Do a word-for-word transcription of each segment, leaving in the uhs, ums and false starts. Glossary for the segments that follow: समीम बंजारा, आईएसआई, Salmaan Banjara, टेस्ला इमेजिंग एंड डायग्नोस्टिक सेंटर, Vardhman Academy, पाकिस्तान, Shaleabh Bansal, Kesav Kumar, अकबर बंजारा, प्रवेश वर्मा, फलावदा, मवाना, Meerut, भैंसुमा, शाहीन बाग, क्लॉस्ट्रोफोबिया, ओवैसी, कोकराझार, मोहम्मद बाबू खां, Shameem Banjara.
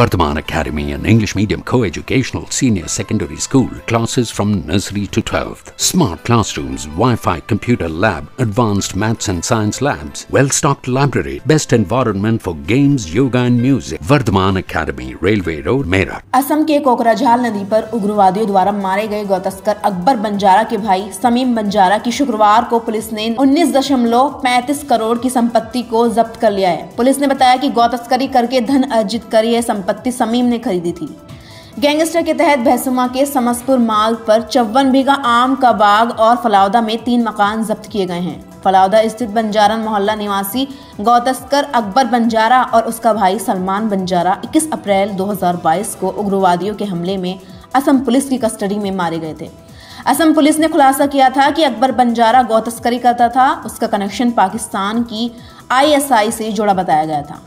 Vardhman Academy, an English medium co-educational senior secondary school, classes from nursery to twelfth, smart classrooms, Wi-Fi computer lab, advanced maths and science labs, well-stocked library, best environment for games, yoga and music. Vardhman Academy, Railway Road, Meerut. Assam के कोकराझार नदी पर उग्रवादियों द्वारा मारे गए गौतस्कर अकबर बंजारा के भाई समीम बंजारा की शुक्रवार को पुलिस ने उन्नीस दशमलव पैंतीस करोड़ की संपत्ति को जब्त कर लिया है। पुलिस ने बताया कि गौतस्करी करके धन अर्जित कर यह संपत्ति समीम ने खरीदी थी। गैंगस्टर के तहत भैंसुमा के समस्तपुर मार्ग पर चौवन बीघा आम का बाग और फलावदा में तीन मकान जब्त किए गए हैं। फलावदा स्थित बंजारन मोहल्ला निवासी गौतस्कर अकबर बंजारा और उसका भाई सलमान बंजारा इक्कीस अप्रैल दो हज़ार बाईस को उग्रवादियों के हमले में असम पुलिस की कस्टडी में मारे गए थे। असम पुलिस ने खुलासा किया था कि अकबर बंजारा गौतस्करी करता था। उसका कनेक्शन पाकिस्तान की आई एस आई से जुड़ा बताया गया था।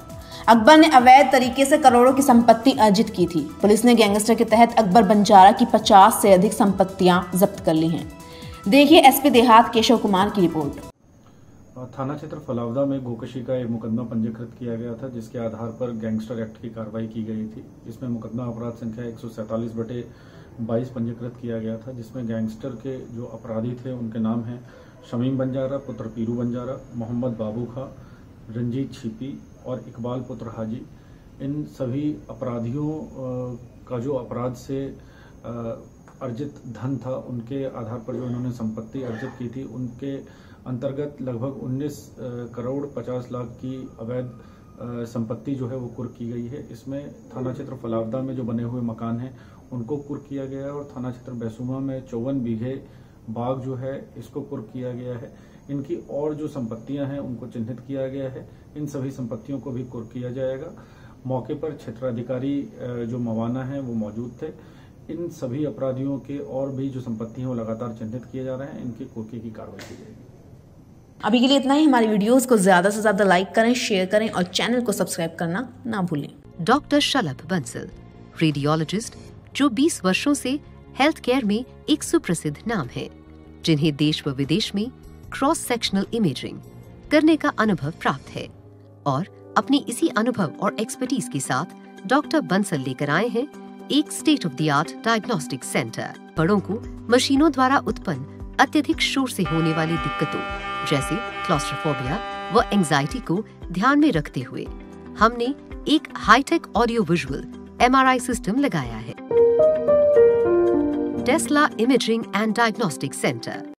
अकबर ने अवैध तरीके से करोड़ों की संपत्ति अर्जित की थी। पुलिस ने गैंगस्टर के तहत अकबर बंजारा की पचास से अधिक संपत्तियां जब्त कर ली हैं। देखिए एसपी देहात केशव कुमार की रिपोर्ट। थाना क्षेत्र फलावदा में गोकशी का एक मुकदमा पंजीकृत किया गया था, जिसके आधार पर गैंगस्टर एक्ट की कार्रवाई की गई थी। इसमें मुकदमा अपराध संख्या एक सौ सैंतालीस बटे बाईस पंजीकृत किया गया था, जिसमें गैंगस्टर के जो अपराधी थे उनके नाम हैं शमीम बंजारा पुत्र पीरू बंजारा, मोहम्मद बाबू खां, रंजीत छिपी और इकबाल पुत्र हाजी। इन सभी अपराधियों का जो अपराध से अर्जित धन था, उनके आधार पर जो इन्होंने संपत्ति अर्जित की थी, उनके अंतर्गत लगभग उन्नीस करोड़ पचास लाख की अवैध संपत्ति जो है वो कुर्क की गई है। इसमें थाना क्षेत्र फलावदा में जो बने हुए मकान हैं उनको कुर्क किया गया है और थाना क्षेत्र भैंसुमा में चौवन बीघे बाग जो है इसको कुर्क किया गया है। इनकी और जो संपत्तियां हैं उनको चिन्हित किया गया है। इन सभी संपत्तियों को भी कुर्क किया जाएगा। मौके पर क्षेत्राधिकारी जो मवाना है वो मौजूद थे। इन सभी अपराधियों के और भी जो संपत्ति है वो लगातार चिन्हित किए जा रहे हैं। इनके कुर्की की कार्रवाई की जाएगी। अभी के लिए इतना ही। हमारी वीडियोस को ज्यादा से ज्यादा लाइक करें, शेयर करें और चैनल को सब्सक्राइब करना ना भूलें। डॉक्टर शलभ बंसल, रेडियोलॉजिस्ट जो बीस वर्षों से हेल्थ केयर में एक सुप्रसिद्ध नाम है, जिन्हें देश व विदेश में क्रॉस सेक्शनल इमेजिंग करने का अनुभव प्राप्त है और अपने इसी अनुभव और एक्सपर्टीज के साथ डॉक्टर बंसल लेकर आए हैं एक state of the art diagnostic centre. बड़ों को मशीनों द्वारा उत्पन्न अत्यधिक शोर से होने वाली दिक्कतों जैसे क्लॉस्ट्रोफोबिया व एंजाइटी को ध्यान में रखते हुए हमने एक hi tech audio visual M R I system लगाया है। टेस्ला इमेजिंग एंड डायग्नोस्टिक सेंटर।